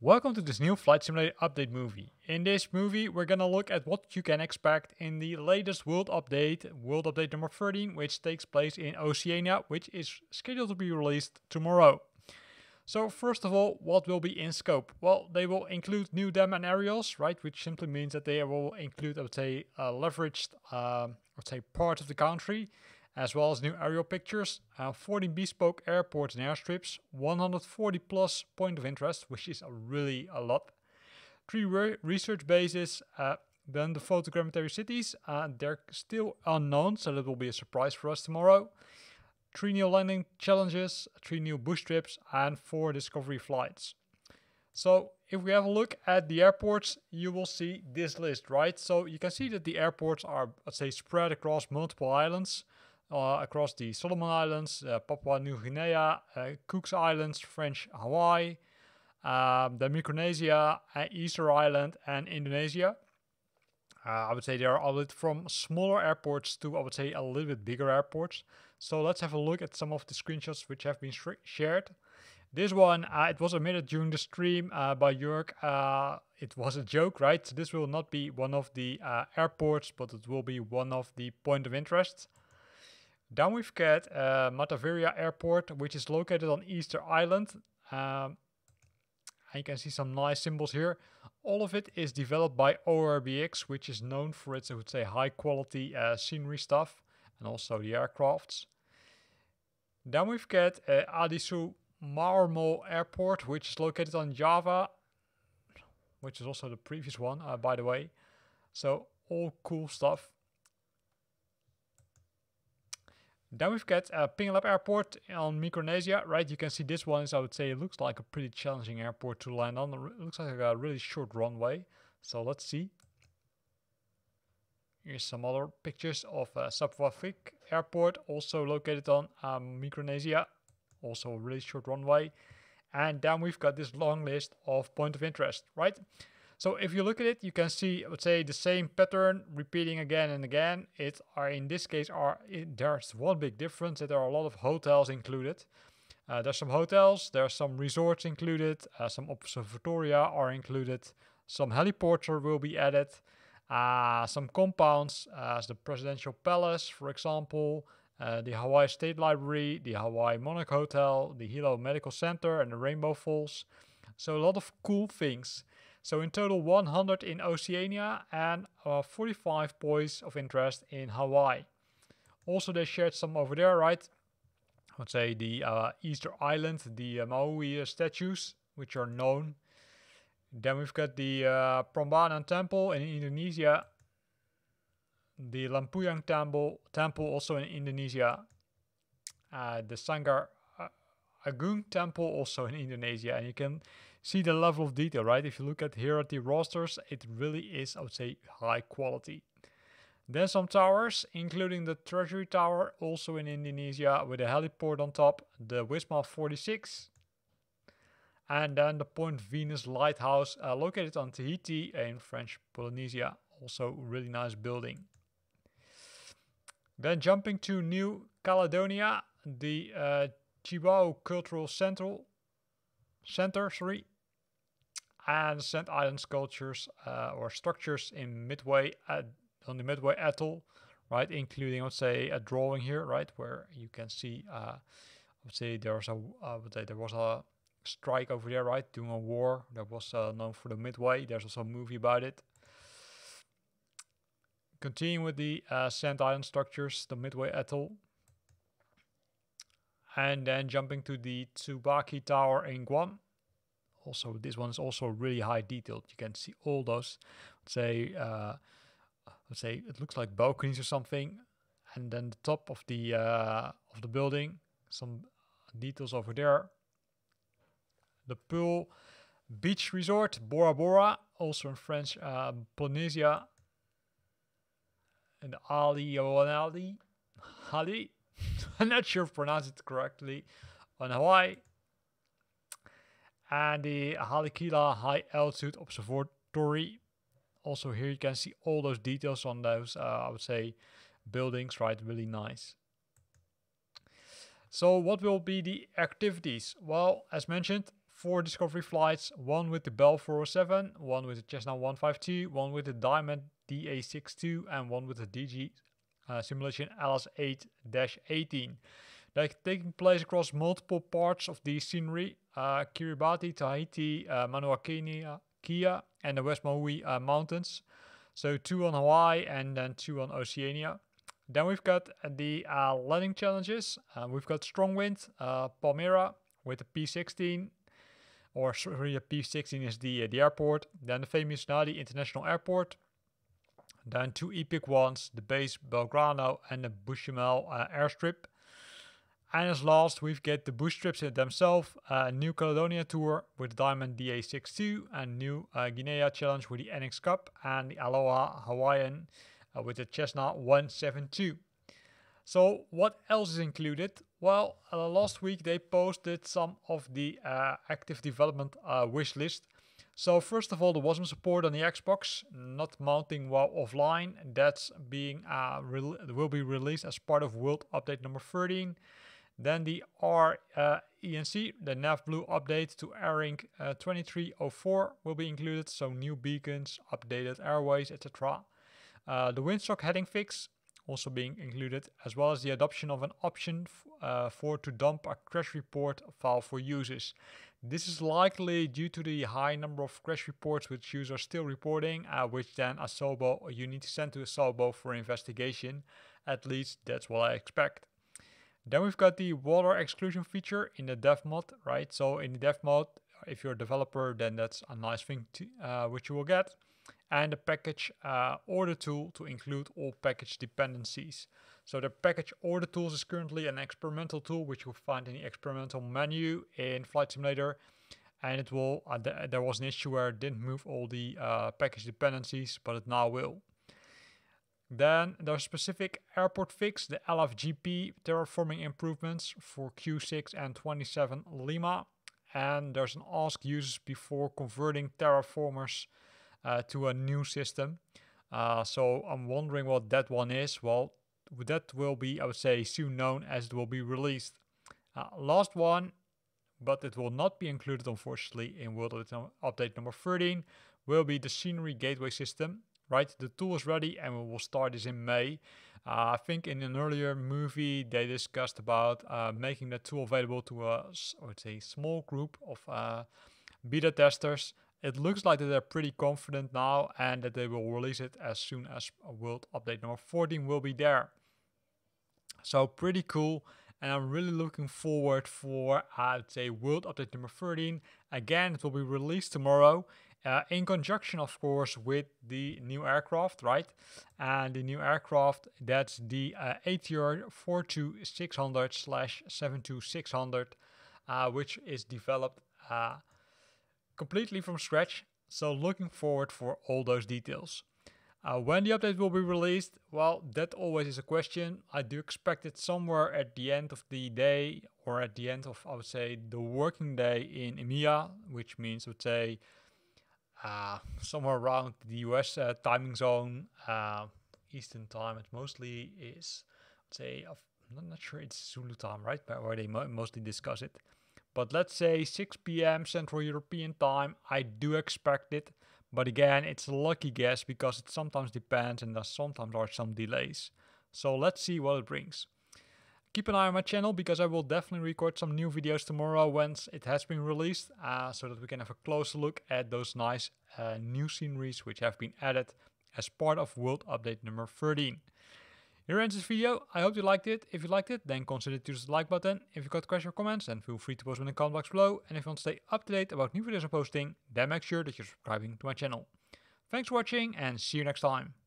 Welcome to this new Flight Simulator Update movie. In this movie we're gonna look at what you can expect in the latest World Update number 13, which takes place in Oceania, which is scheduled to be released tomorrow. So first of all, what will be in scope? Well, they will include new dam and aerials, right? Which simply means that they will include, I would say, leveraged part of the country, as well as new aerial pictures, 40 bespoke airports and airstrips, 140 plus point of interest, which is really a lot, 3 research bases, then the photogrammetry cities, they're still unknown, so that will be a surprise for us tomorrow, 3 new landing challenges, 3 new bush trips, and 4 discovery flights. So if we have a look at the airports, you will see this list, right? So you can see that the airports are, let's say, spread across multiple islands, across the Solomon Islands, Papua New Guinea, Cook's Islands, French Hawaii, the Micronesia, Easter Island, and Indonesia. I would say they are all from smaller airports to, I would say, a little bit bigger airports. So let's have a look at some of the screenshots which have been shared. This one, it was omitted during the stream by Jörg. It was a joke, right? So this will not be one of the airports, but it will be one of the point of interest. Then we've got Mataviria Airport, which is located on Easter Island. And you can see some nice symbols here. All of it is developed by ORBX, which is known for its, I would say, high quality scenery stuff and also the aircrafts. Then we've got Adisu Marmo Airport, which is located on Java, which is also the previous one, by the way. So all cool stuff. Then we've got Pingelap Airport on Micronesia, right? You can see this one is, I would say, it looks like a pretty challenging airport to land on. It looks like a really short runway. So let's see. Here's some other pictures of Subwafik Airport, also located on Micronesia. Also a really short runway. And then we've got this long list of point of interest, right? So if you look at it, you can see, I would say, the same pattern repeating again and again. It are in this case there's one big difference, that there are a lot of hotels included. There's some hotels, there's some resorts included, some observatoria are included, some heliports will be added, some compounds, the Presidential Palace, for example, the Hawaii State Library, the Hawaii Monarch Hotel, the Hilo Medical Center, and the Rainbow Falls. So a lot of cool things. So in total 100 in Oceania and 45 points of interest in Hawaii. Also they shared some over there, right? I would say the Easter Island, the Maui statues, which are known. Then we've got the Prambanan Temple in Indonesia. The Lampuyang Temple also in Indonesia. The Sangar Agung Temple also in Indonesia. And you can see the level of detail, right? If you look at here at the rosters, it really is, I would say, high quality. Then some towers, including the Treasury Tower, also in Indonesia, with a heliport on top, the Wisma 46, and then the Point Venus Lighthouse, located on Tahiti in French Polynesia. Also really nice building. Then jumping to New Caledonia, the Chibao Cultural Center, and Sand Island sculptures or structures in Midway on the Midway Atoll, right? Including, I would say, a drawing here, right, where you can see, I would say, there was a strike over there, right, during a war that was known for the Midway. There's also a movie about it. Continuing with the Sand Island structures, the Midway Atoll. And then jumping to the Tsubaki Tower in Guam. Also, this one is also really high detailed. You can see all those, let's say it looks like balconies or something. And then the top of the building, some details over there. The Pearl Beach Resort, Bora Bora, also in French Polynesia. And Ali. I'm not sure if I pronounced it correctly, on Hawaii. And the Haleakala High Altitude Observatory. Also here you can see all those details on those, I would say, buildings, right? Really nice. So what will be the activities? Well, as mentioned, 4 discovery flights, one with the Bell 407, one with the Cessna 152, one with the Diamond DA62, and one with the DG simulation LS8-18. They're taking place across multiple parts of the scenery, Kiribati, Tahiti, Manoa Kea, and the West Maui Mountains. So 2 on Hawaii and then 2 on Oceania. Then we've got the landing challenges. We've got strong wind, Palmyra with the P16, or sorry, the P16 is the airport. Then the famous Nadi International Airport. Then 2 epic ones, the base Belgrano and the Bushmel airstrip. And as last, we've got the bush trips themselves, New Caledonia tour with Diamond DA62 and New Guinea challenge with the NX Cup and the Aloha Hawaiian with the Cessna 172. So what else is included? Well, last week they posted some of the active development wish list. So first of all, there wasn't support on the Xbox, not mounting while offline. That's being will be released as part of World Update number 13. Then the ENC, the NAV Blue update to Airink 2304 will be included. So new beacons, updated airways, etc. The windsock heading fix also being included, as well as the adoption of an option for to dump a crash report file for users. This is likely due to the high number of crash reports which users are still reporting, which then Asobo, you need to send to Asobo for investigation. At least that's what I expect. Then we've got the water exclusion feature in the dev mod, right? So in the dev mod, if you're a developer, then that's a nice thing to, which you will get. And the package order tool to include all package dependencies. So the package order tools is currently an experimental tool which you'll find in the experimental menu in Flight Simulator. And it will. There was an issue where it didn't move all the package dependencies, but it now will. Then there's specific airport fix, the LFGP terraforming improvements for Q6 and 27 Lima. And there's an ask users before converting terraformers to a new system. So I'm wondering what that one is. Well, that will be, I would say, soon known as it will be released. Last one, but it will not be included, unfortunately, in World Update number 13, will be the Scenery Gateway System, right? The tool is ready and we will start this in May. I think in an earlier movie, they discussed about making the tool available to a, I would say, small group of beta testers. It looks like that they're pretty confident now and that they will release it as soon as World Update number 14 will be there. So pretty cool, and I'm really looking forward for, I'd say, World Update number 13. Again, it will be released tomorrow in conjunction, of course, with the new aircraft, right? And the new aircraft, that's the ATR 42600/72600, which is developed completely from scratch, so looking forward for all those details. When the update will be released, well, that always is a question. I do expect it somewhere at the end of the day, or at the end of, I would say, the working day in EMEA, which means, I would say, somewhere around the US timing zone, Eastern time. It mostly is, I'd say, I'm not sure it's Zulu time, right, where they mostly discuss it. But let's say 6 p.m. Central European time, I do expect it. But again, it's a lucky guess because it sometimes depends and there sometimes are some delays. So let's see what it brings. Keep an eye on my channel because I will definitely record some new videos tomorrow once it has been released. So that we can have a closer look at those nice new sceneries which have been added as part of World Update number 13. Here ends this video. I hope you liked it. If you liked it, then consider to use the like button. If you've got questions or comments, then feel free to post them in the comment box below. And if you want to stay up to date about new videos I'm posting, then make sure that you're subscribing to my channel. Thanks for watching and see you next time.